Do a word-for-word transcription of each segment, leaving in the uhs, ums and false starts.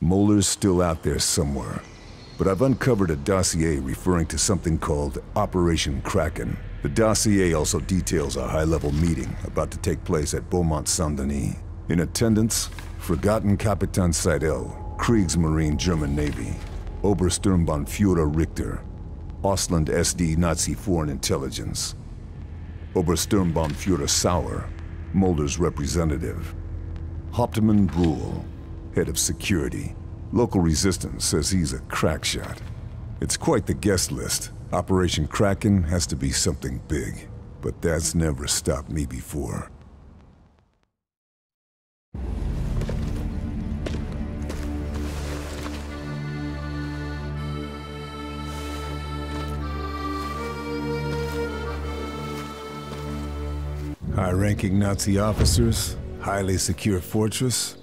Moeller's still out there somewhere, but I've uncovered a dossier referring to something called Operation Kraken. The dossier also details a high-level meeting about to take place at Beaumont Saint-Denis. In attendance, forgotten Kapitan Seidel, Kriegsmarine German Navy, Obersturmbannführer Richter, Ostland S D Nazi Foreign Intelligence, Obersturmbannführer Sauer, Moeller's representative, Hauptmann Brühl, head of security. Local resistance says he's a crack shot. It's quite the guest list. Operation Kraken has to be something big, but that's never stopped me before. High-ranking Nazi officers, highly secure fortress.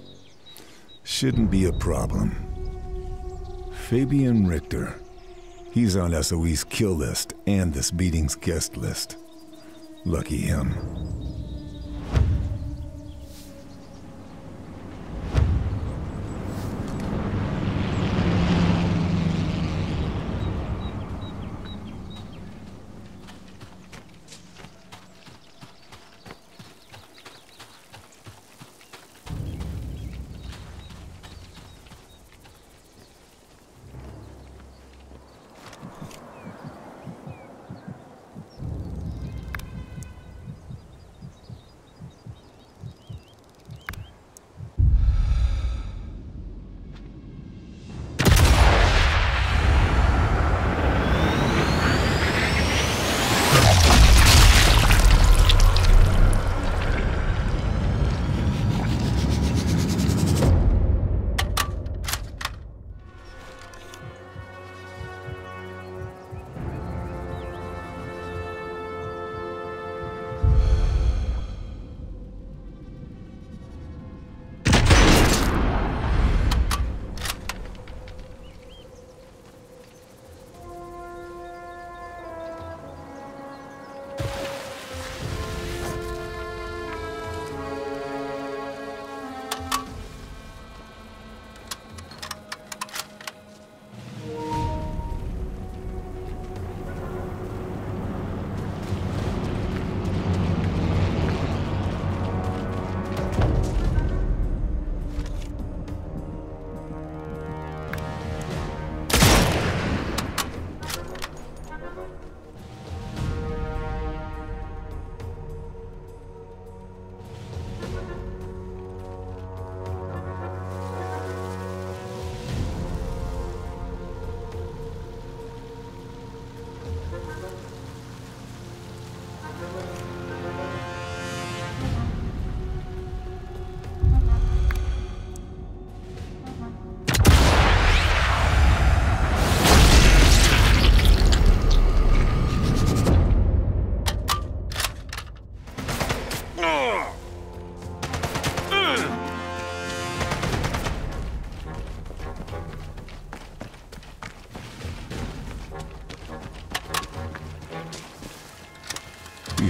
Shouldn't be a problem. Fabian Richter. He's on S O E's kill list and this meeting's guest list. Lucky him.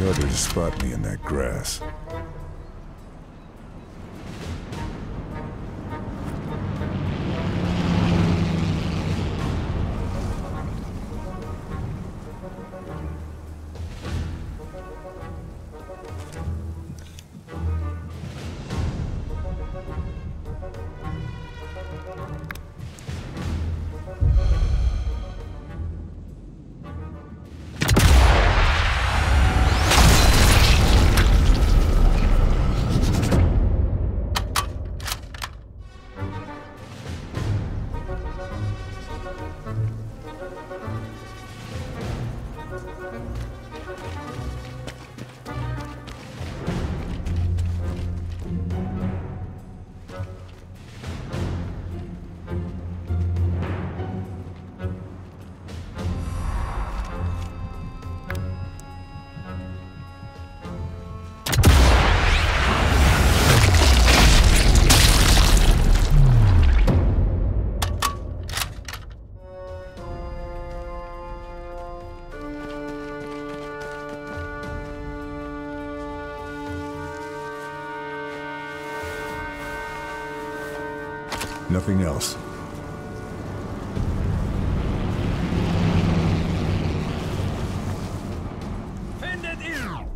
Harder to spot me in that grass. Nothing else. Findet ihn!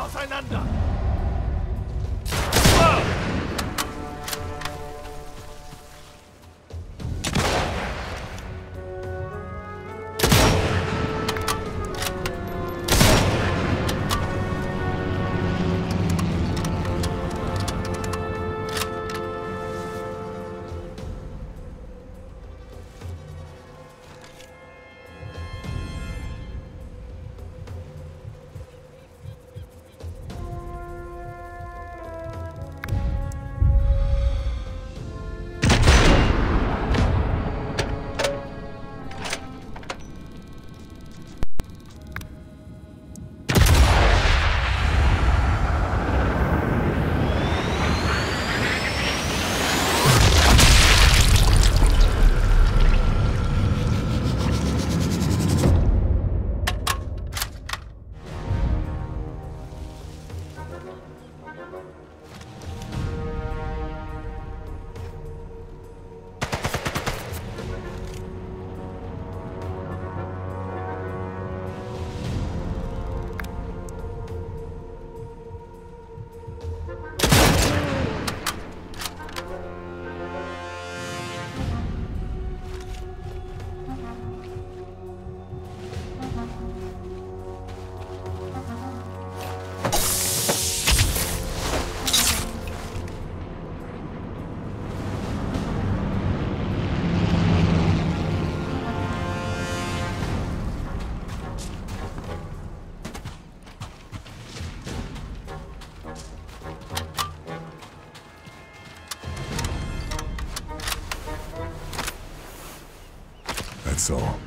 Auseinander! Ah! That's all.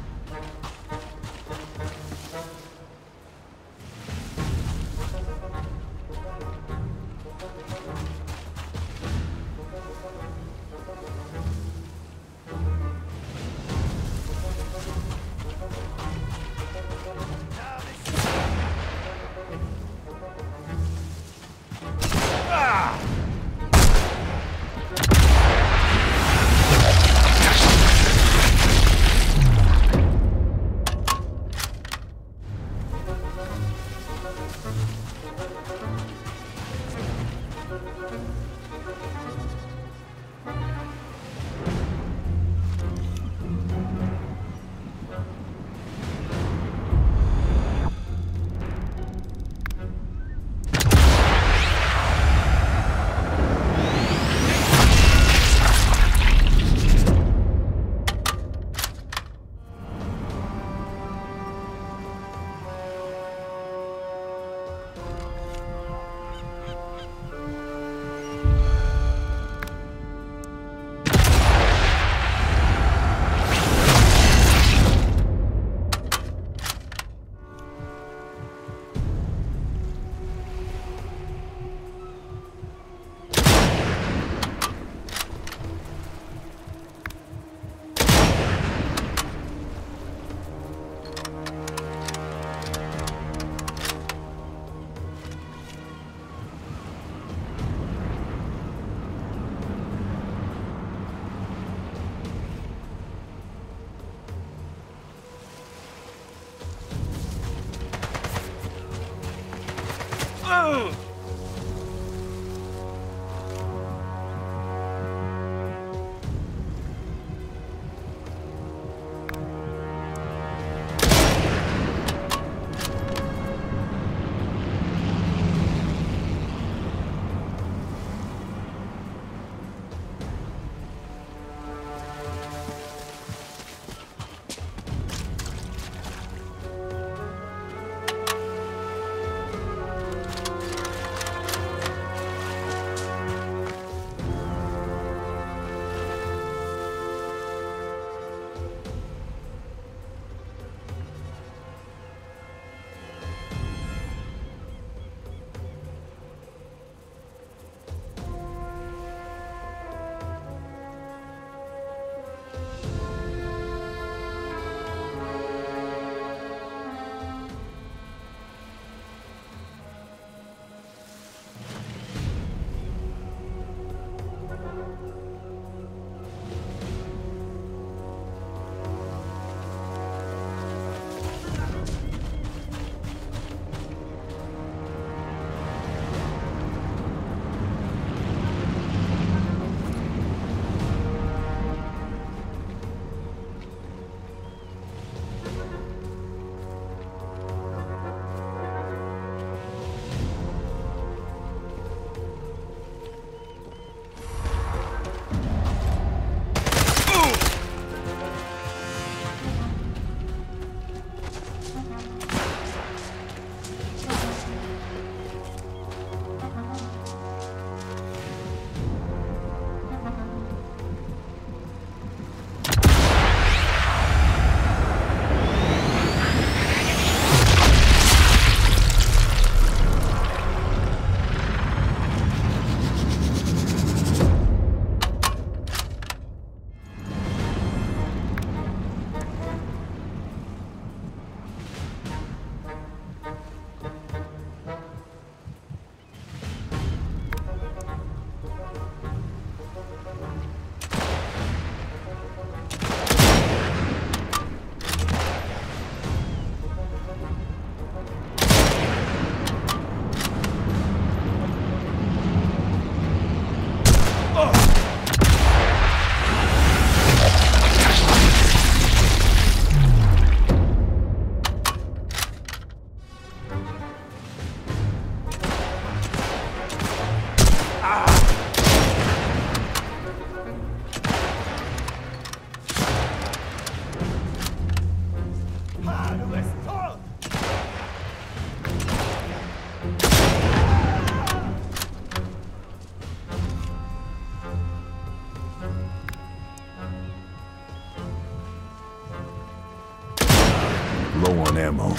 ammo.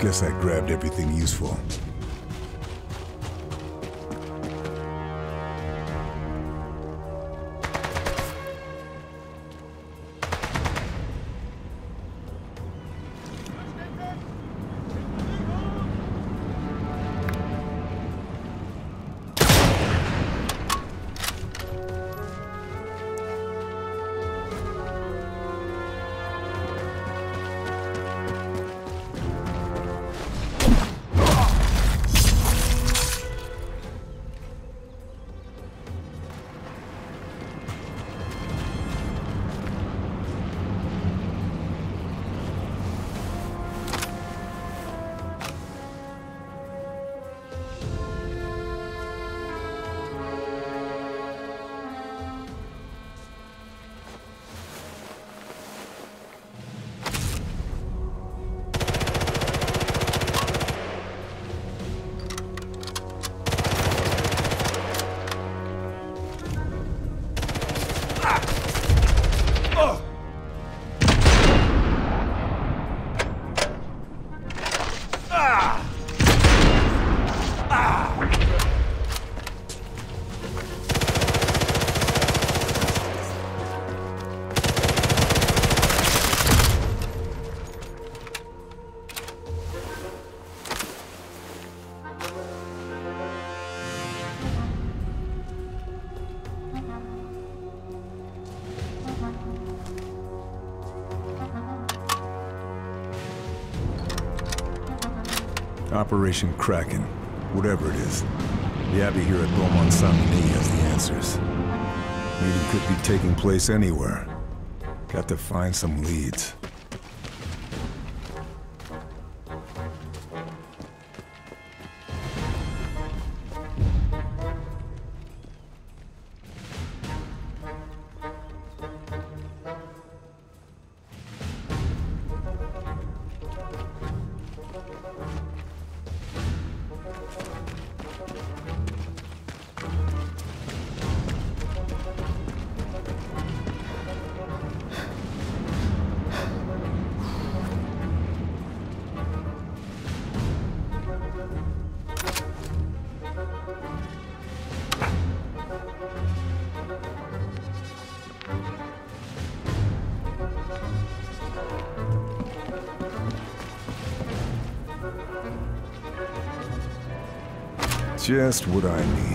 Guess I grabbed everything useful. Operation Kraken, whatever it is. The Abbey here at Beaumont Saint-Denis has the answers. Meeting could be taking place anywhere. Got to find some leads. Just what I need.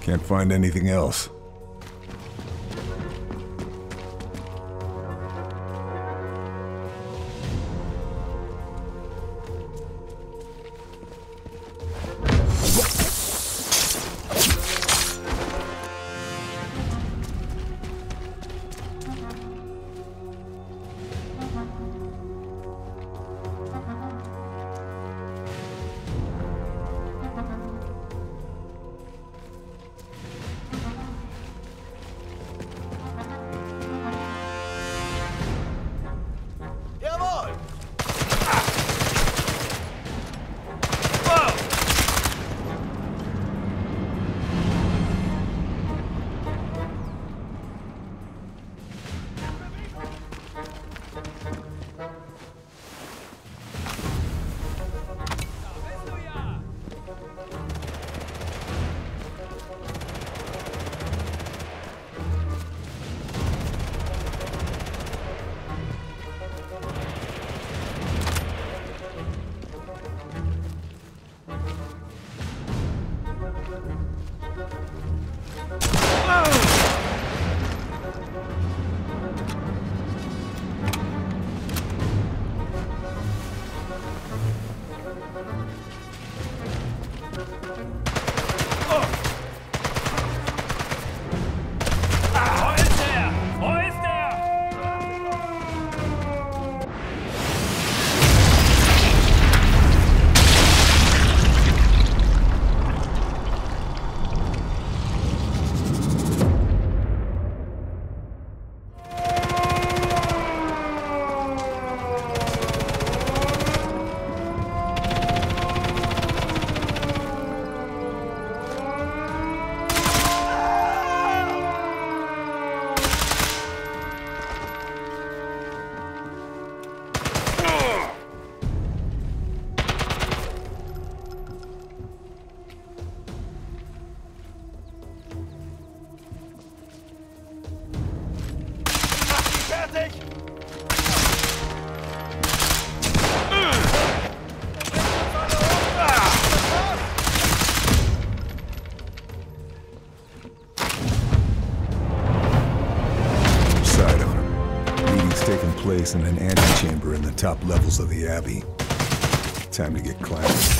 Can't find anything else. In an antechamber in the top levels of the Abbey. Time to get clapped.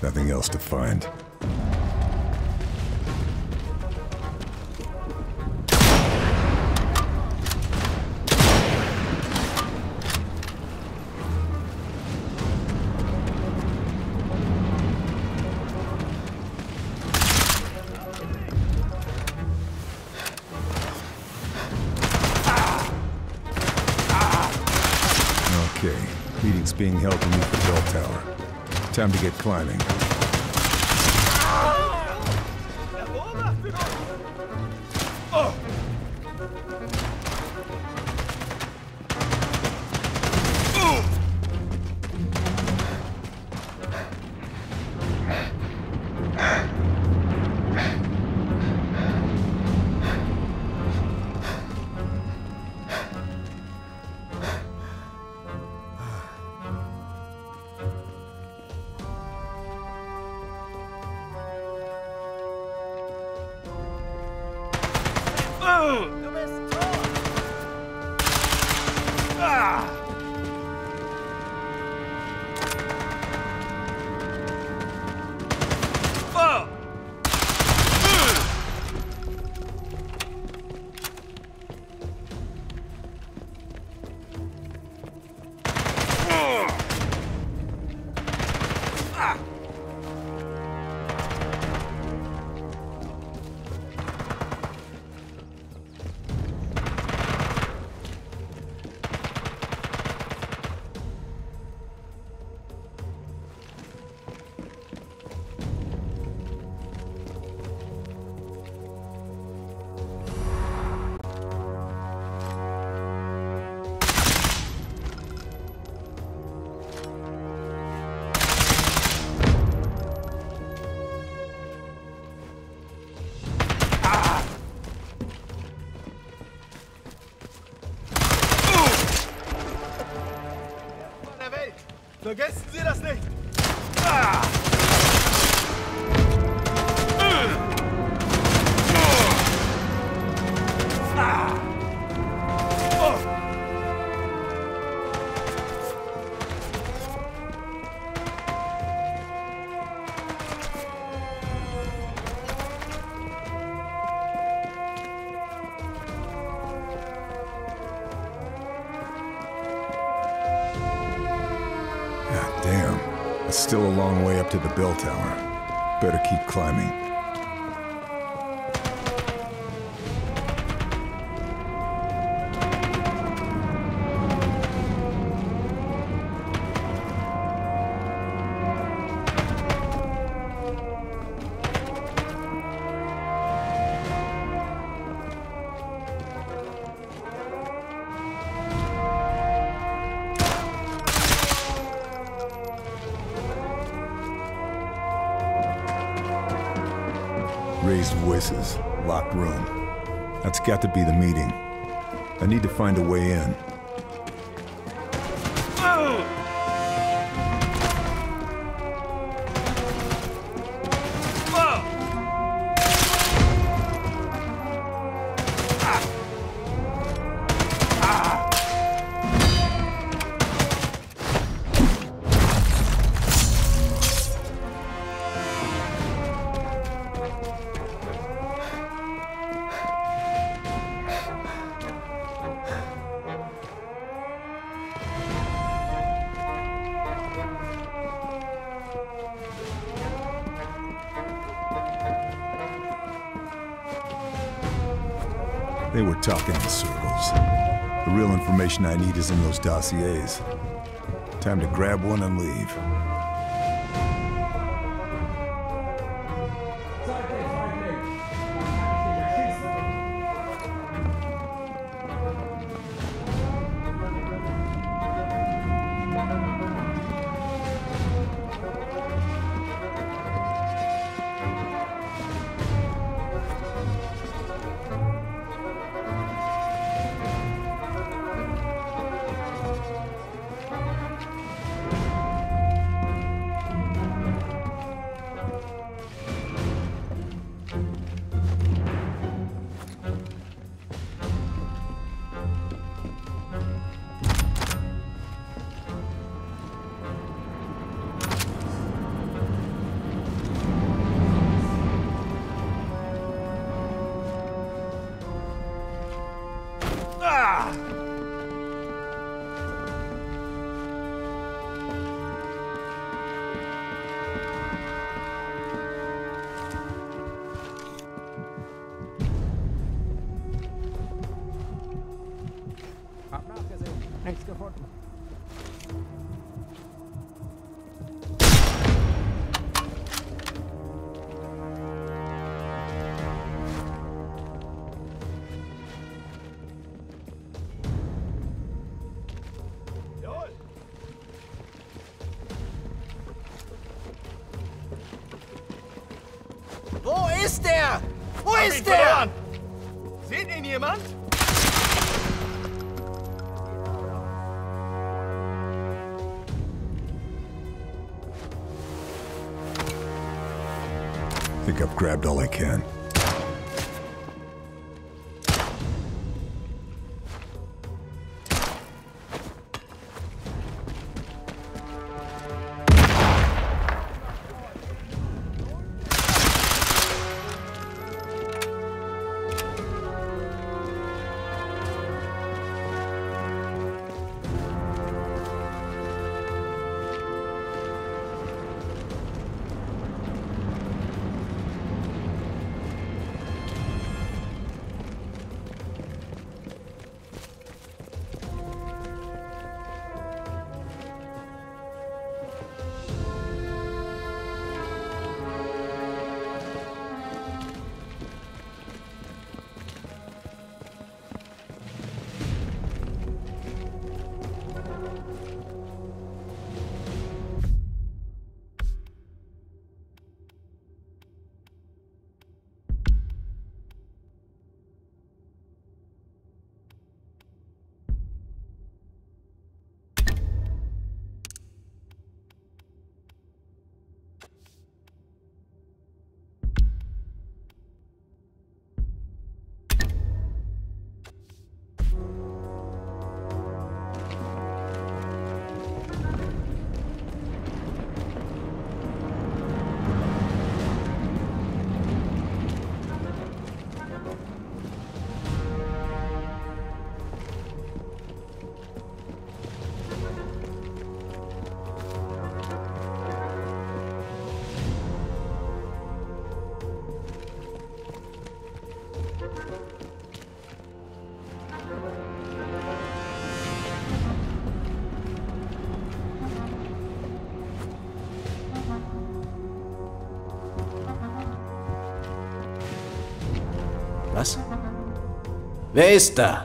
Nothing else to find. being held beneath the bell tower. Time to get climbing. Vergessen Sie das nicht! Ah! Still a long way up to the bell tower. Better keep climbing. Raised voices, locked room. That's got to be the meeting. I need to find a way in. They were talking in circles. The real information I need is in those dossiers. Time to grab one and leave. ist der? Wo Hab ist der? Seht ihn jemand? I think I've grabbed all I can. Was? Wer ist da?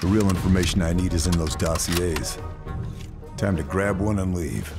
The real information I need is in those dossiers. Time to grab one and leave.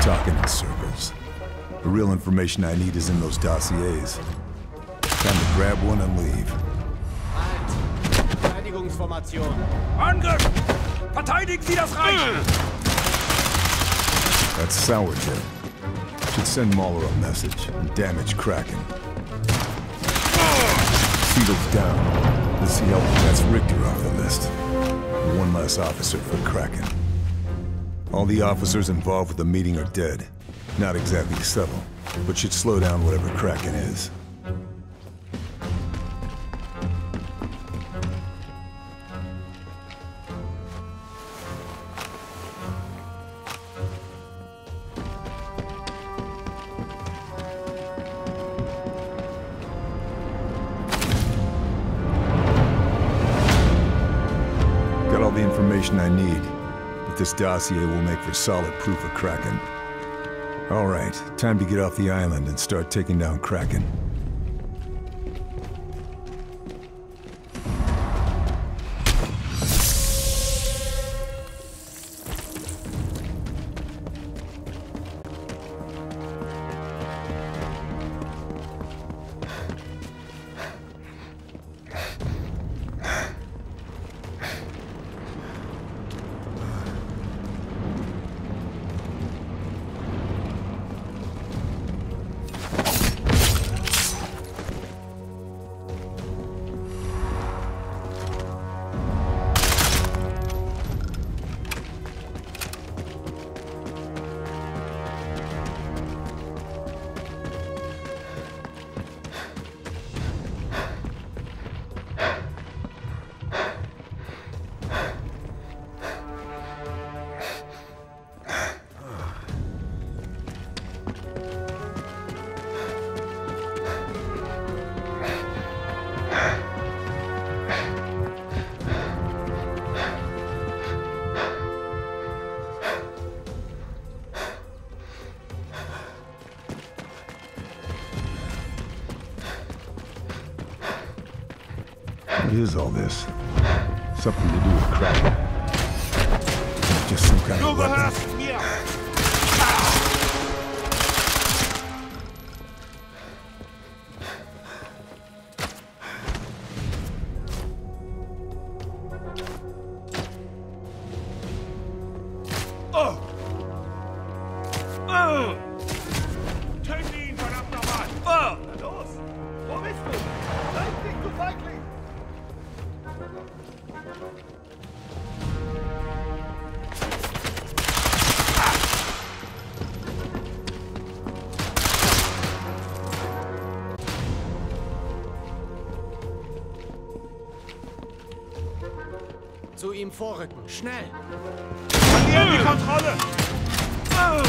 Talking in circles. The real information I need is in those dossiers. Time to grab one and leave. Halt! Verteidigungsformation! Angriff! Verteidigen Sie das Reich! That's Sauer tip. Should send Mahler a message and damage Kraken. Seidel's down. Let's see how that's Richter off the list. One less officer for Kraken. All the officers involved with the meeting are dead. Not exactly subtle, but should slow down whatever Kraken is. information I need, but this dossier will make for solid proof of Kraken. All right, time to get off the island and start taking down Kraken. What is all this? Something to do with Kraken. Not just some kind of weapon. Zu ihm vorrücken, schnell! Verlieren die Kontrolle! Ah.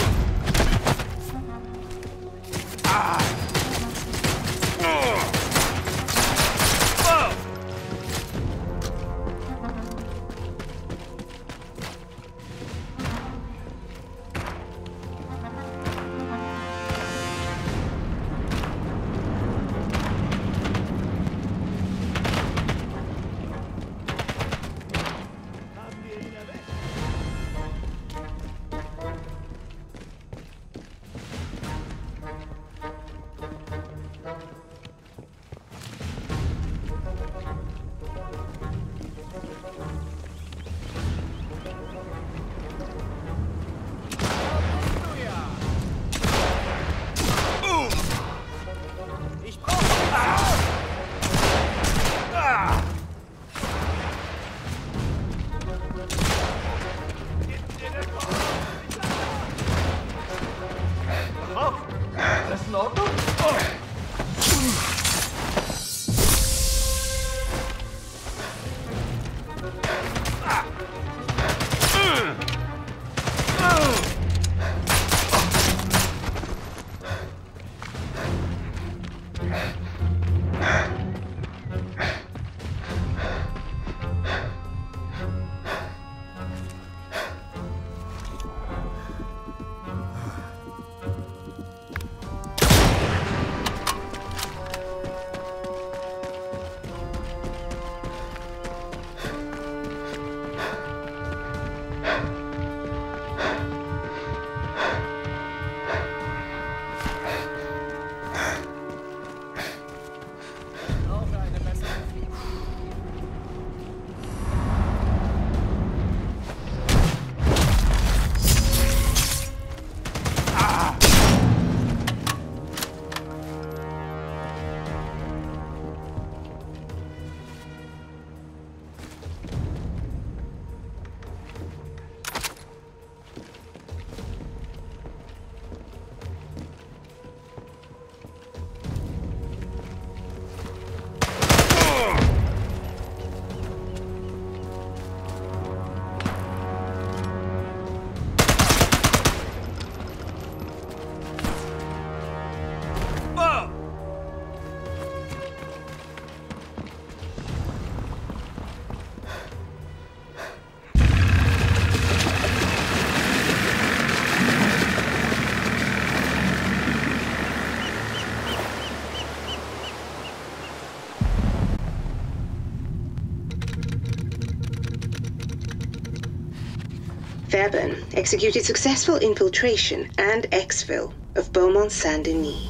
Fairburn executed successful infiltration and exfil of Beaumont Saint-Denis.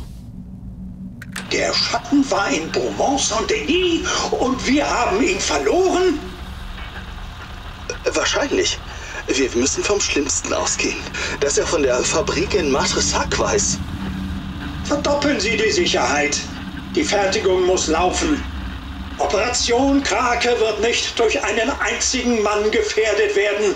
Der Schatten war in Beaumont Saint-Denis und wir haben ihn verloren? Wahrscheinlich. Wir müssen vom Schlimmsten ausgehen, dass er von der Fabrik in Matresac weiß. Verdoppeln Sie die Sicherheit. Die Fertigung muss laufen. Operation Krake wird nicht durch einen einzigen Mann gefährdet werden.